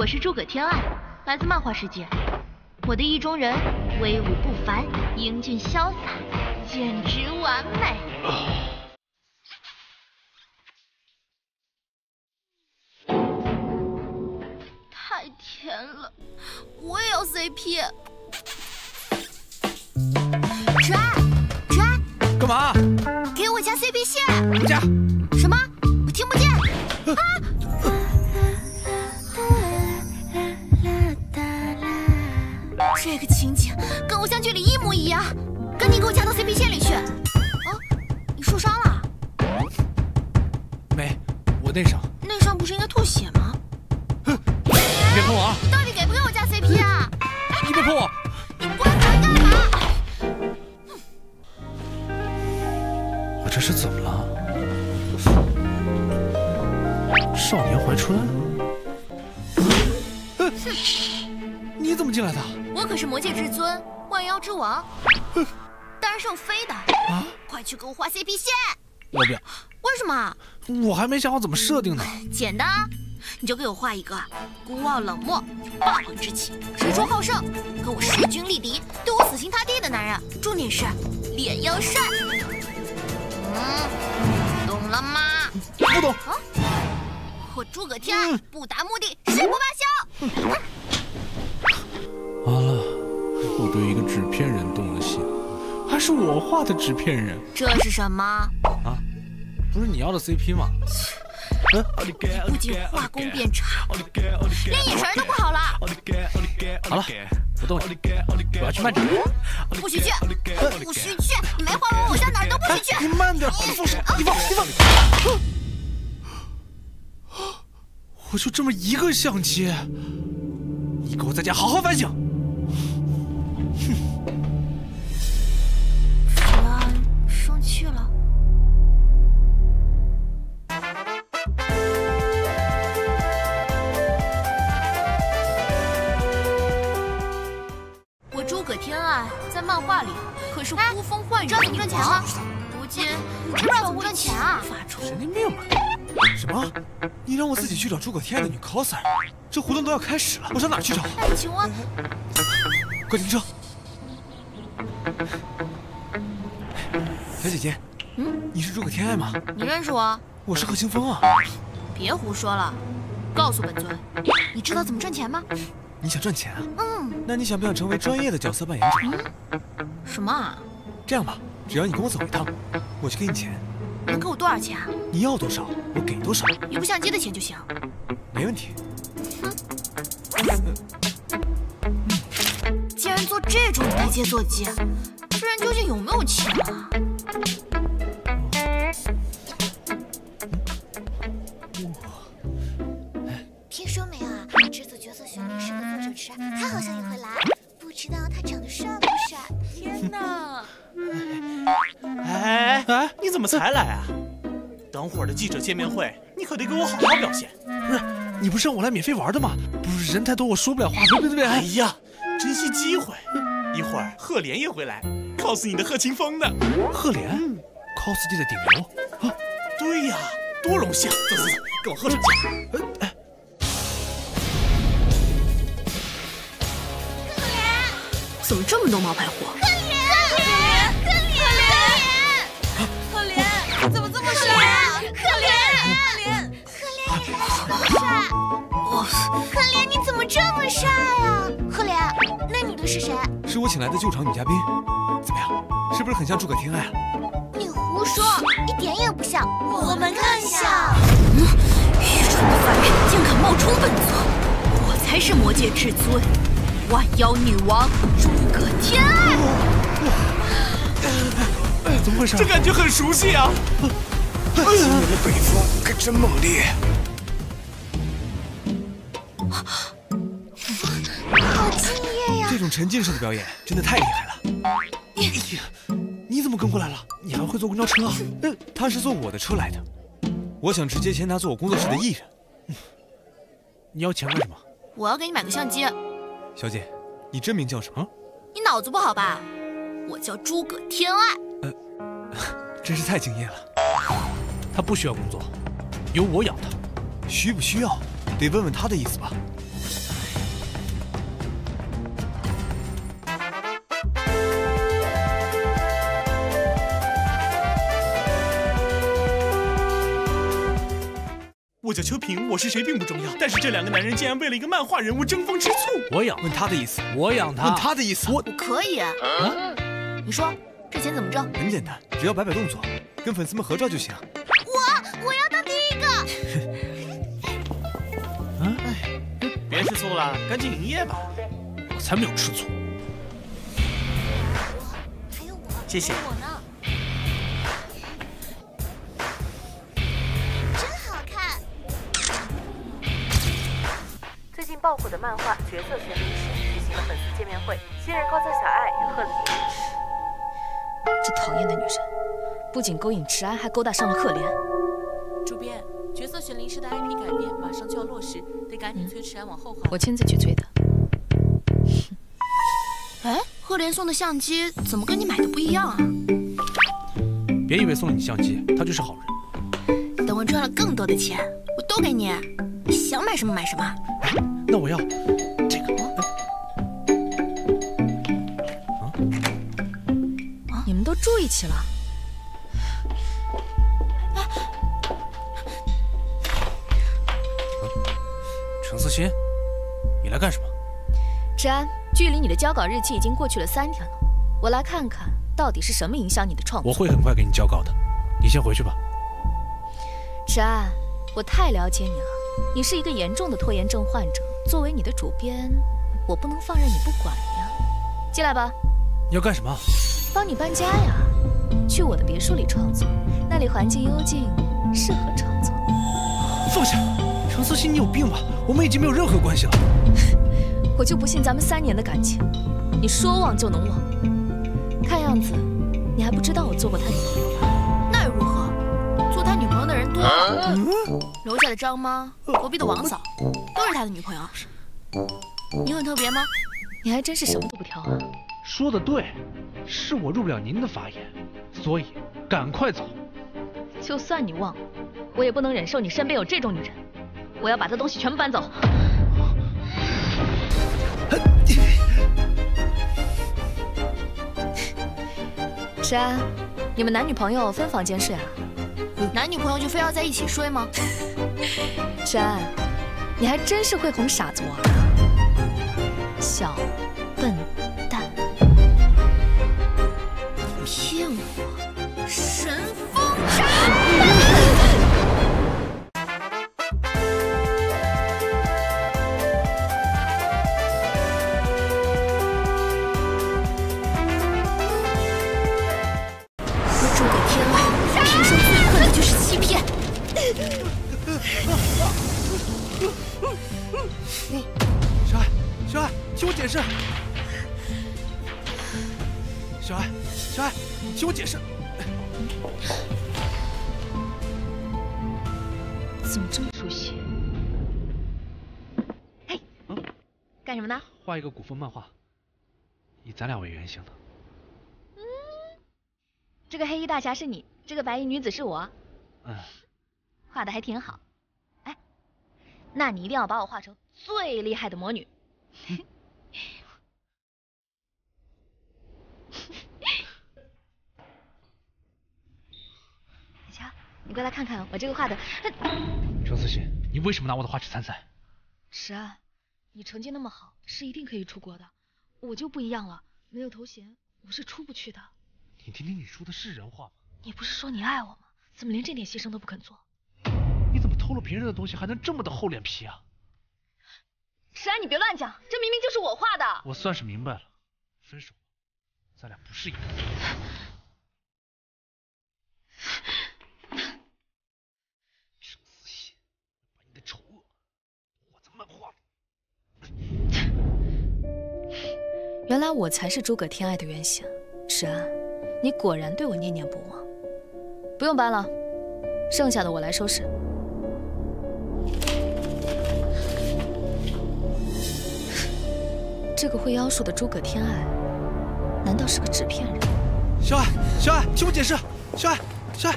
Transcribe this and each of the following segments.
我是诸葛天爱，来自漫画世界。我的意中人威武不凡，英俊潇洒，简直完美。太甜了，我也要 CP。传，干嘛？给我加 CP 线。不加。什么？我听不见。啊！ 这个情景跟偶像剧里一模一样，赶紧给我加到 CP 线里去！啊，你受伤了？没，我内伤。内伤不是应该吐血吗？你别碰我啊！到底给不给我加 CP 啊？你别碰我！你关门干嘛？我这是怎么了？少年怀春？你怎么进来的？ 我可是魔界至尊，万妖之王，当然是用飞的。啊！快去给我画 CP 线！我不要。为什么？我还没想好怎么设定呢。简单，你就给我画一个孤傲冷漠、霸王之气、执着好胜，跟我势均力敌、对我死心塌地的男人。重点是脸要帅。嗯，懂了吗？不懂。啊！我诸葛天爱不达目的誓不罢休。完了，我对一个纸片人动了心，还是我画的纸片人。这是什么啊？不是你要的 CP 吗？嗯，不仅画工变差，连眼神都不好了。好了，不动你，我要去漫展。不许去！不许去！你没画完，我上哪儿都不许去！你慢点，你放手，你放，你放。我就这么一个相机，你给我在家好好反省。 在漫画里可是呼风唤雨，知道怎么赚钱吗？如今你不知道怎么赚钱啊！神经病吧！什么？你让我自己去找诸葛天爱的女 coser？ 这活动都要开始了，我上哪去找？哎，请问，快停车！小姐姐，嗯，你是诸葛天爱吗？你认识我？我是贺清风啊！别胡说了，告诉本尊，你知道怎么赚钱吗？ 你想赚钱啊？嗯，那你想不想成为专业的角色扮演者？嗯、什么啊？这样吧，只要你跟我走一趟，我就给你钱。能给我多少钱啊？你要多少，我给多少。一部相机的钱就行。没问题。既然做这种台阶坐骑，这人究竟有没有钱啊？听说没有啊？这次角色选的是。 他好像也会来，不知道他长得帅不帅？天哪！哎，你怎么才来啊？等会儿的记者见面会，你可得给我好好表现。不是，你不是让我来免费玩的吗？不是人太多，我说不了话。别！哎呀，珍惜机会。一会儿赫连也会来 ，cos 你的贺清风呢。赫连 ，cos 界的顶流啊！对呀，多荣幸！走，跟我喝上去。哎。 怎么这么多冒牌货？可怜，怎么这么帅啊？可怜，你怎么这么帅啊？可怜，那女的是谁？是我请来的救场女嘉宾，怎么样？是不是很像诸葛天爱啊？你胡说，一点也不像，我们更像。嗯，愚蠢的凡人竟敢冒充本尊，我才是魔界至尊。 万妖女王诸葛天爱，怎么回事？这感觉很熟悉啊！今年的北风可真猛烈。好敬业呀！这种沉浸式的表演真的太厉害了。哎呀，你怎么跟过来了？你还会坐公交车啊？他是坐我的车来的。我想直接签他做我工作室的艺人。你要钱干什么？我要给你买个相机。 小姐，你真名叫什么？你脑子不好吧？我叫诸葛天爱。真是太敬业了。他不需要工作，由我养他。需不需要？得问问他的意思吧。我叫秋萍，我是谁并不重要，但是这两个男人竟然为了一个漫画人物争风吃醋。我养问他的意思，我养他问他的意思，我可以啊。你说这钱怎么挣？很简单，只要摆动作，跟粉丝们合照就行。我要当第一个。别吃醋了，赶紧营业吧。我才没有吃醋。还有我，谢谢。 爆火的漫画《角色权力史》举行了粉丝见面会，新人高桥小爱与贺绫。这讨厌的女人，不仅勾引池安，还勾搭上了赫连。主编，《角色权力史》的 IP 改编马上就要落实，得赶紧催池安往后跑。我亲自去催的。哎，赫连送的相机怎么跟你买的不一样啊？别以为送你相机，他就是好人。等我赚了更多的钱，我都给你，你想买什么买什么。 那我要这个。你们都住一起了？程思欣，你来干什么？芷安，距离你的交稿日期已经过去了3天了，我来看看到底是什么影响你的创作。我会很快给你交稿的，你先回去吧。芷安，我太了解你了，你是一个严重的拖延症患者。 作为你的主编，我不能放任你不管呀！进来吧。你要干什么？帮你搬家呀，去我的别墅里创作，那里环境幽静，适合创作。放下，程思欣，你有病吧？我们已经没有任何关系了。我就不信咱们3年的感情，你说忘就能忘。看样子，你还不知道我做过他女朋友吧？那又如何？做他女朋友的人多了，楼下的张妈，隔壁的王嫂。 都是他的女朋友，你很特别吗？你还真是什么都不挑啊！说的对，是我入不了您的法眼，所以赶快走。就算你忘了，我也不能忍受你身边有这种女人，我要把这东西全部搬走。是啊，你们男女朋友分房间睡啊？男女朋友就非要在一起睡吗？是啊。 你还真是会哄傻子玩啊，小笨蛋！骗我，神风斩！我祝给天外，平生最恨的就是欺骗。小爱，小爱，听我解释。小爱，小爱，听我解释。怎么这么熟悉？嘿，干什么呢？画一个古风漫画，以咱俩为原型的。这个黑衣大侠是你，这个白衣女子是我。画的还挺好。 那你一定要把我画成最厉害的魔女。小乔，你过来看看我这个画的。程思欣，你为什么拿我的画去参赛？池安，你成绩那么好，是一定可以出国的。我就不一样了，没有头衔，我是出不去的。你听听，你说的是人话吗？你不是说你爱我吗？怎么连这点牺牲都不肯做？ 你怎么偷了别人的东西还能这么的厚脸皮啊？石安，你别乱讲，这明明就是我画的。我算是明白了，分手，咱俩不是一个人。程思欣，把你的丑恶画在漫画里。原来我才是诸葛天爱的原型，石安，你果然对我念念不忘。不用搬了，剩下的我来收拾。 这个会妖术的诸葛天爱，难道是个纸片人？小爱，小爱，听我解释。小爱，小爱。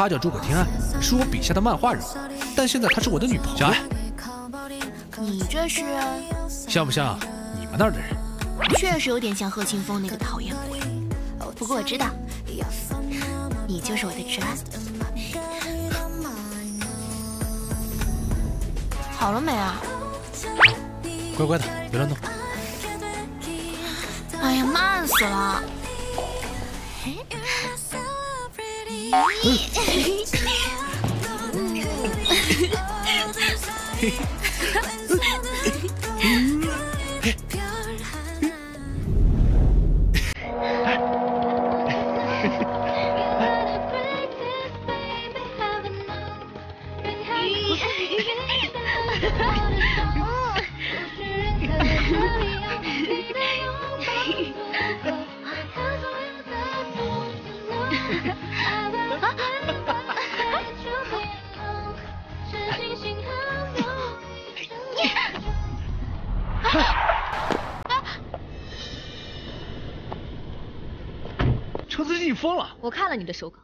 他叫诸葛天爱，是我笔下的漫画人物，但现在她是我的女朋友。小爱，你这是像不像你们那儿的人？确实有点像贺清风那个讨厌鬼，不过我知道，你就是我的挚爱。好了没啊？乖乖的，别乱动。哎呀，慢死了！车司机，你疯了！我看了你的手稿，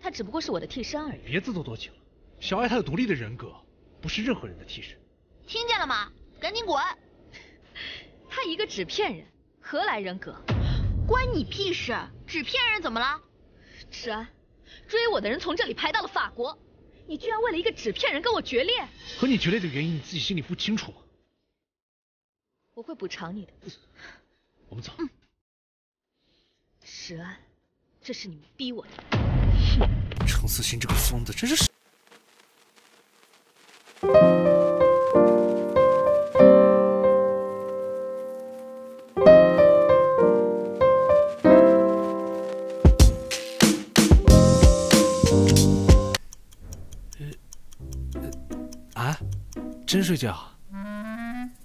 他只不过是我的替身而已。别自作多情了，小爱她有独立的人格，不是任何人的替身。听见了吗？赶紧滚！他一个纸片人，何来人格？关你屁事！纸片人怎么了？芷安，追我的人从这里排到了法国，你居然为了一个纸片人跟我决裂！和你决裂的原因你自己心里不清楚吗？我会补偿你的。我们走。芷安。 这是你们逼我的。程思欣这个疯子真是…… 真睡觉？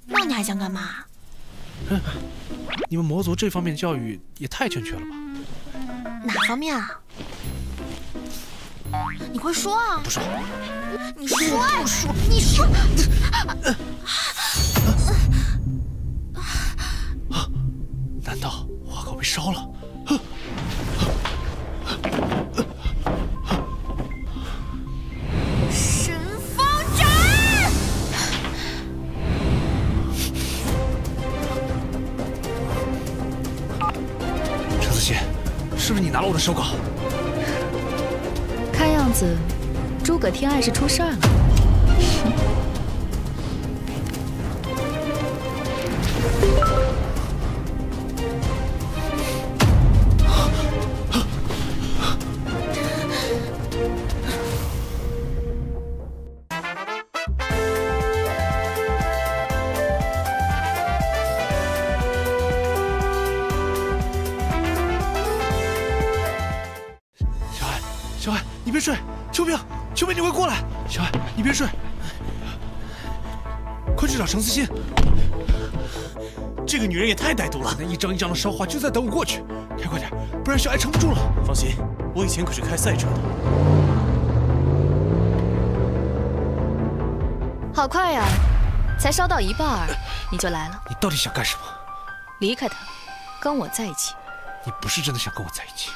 那你还想干嘛？你们魔族这方面教育也太欠缺了吧？ 哪方面啊？你快说啊！不说。你说呀！你说。难道花稿被烧了？神风斩！程思欣。 是不是你拿了我的手稿？看样子，诸葛天爱是出事儿你别睡，秋萍，秋萍，你快过来！小爱，你别睡，快去找程思欣。这个女人也太歹毒了，那一张一张的烧话就在等我过去，开快点，不然小爱撑不住了。放心，我以前可是开赛车的。好快呀，才烧到一半儿你就来了。你到底想干什么？离开他，跟我在一起。你不是真的想跟我在一起，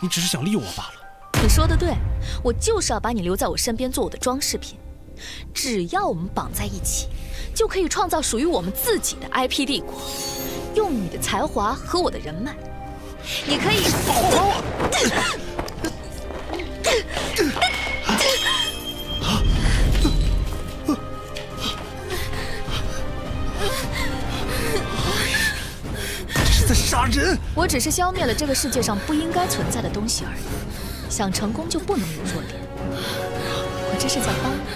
你只是想利用我罢了。 你说的对，我就是要把你留在我身边做我的装饰品。只要我们绑在一起，就可以创造属于我们自己的 IP 帝国。用你的才华和我的人脉，你可以保护我。这是在杀人！我只是消灭了这个世界上不应该存在的东西而已。 想成功就不能有弱点，我这是在帮你。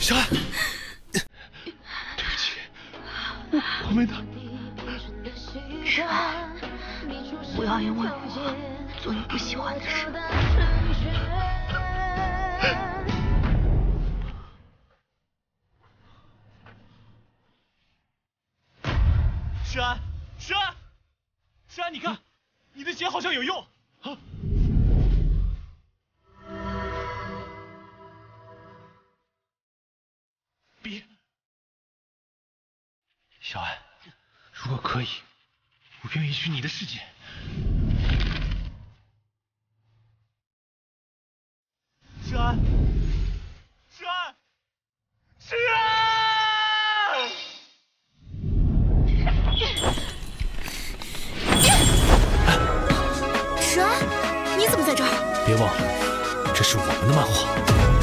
小爱，对不起，我没打。芷安，不要因为我做你不喜欢的事。芷安，芷安。 芷安，你看，你的血好像有用。啊！别，小爱，如果可以，我愿意去你的世界。蛇，你怎么在这儿？别忘了，这是我们的漫画。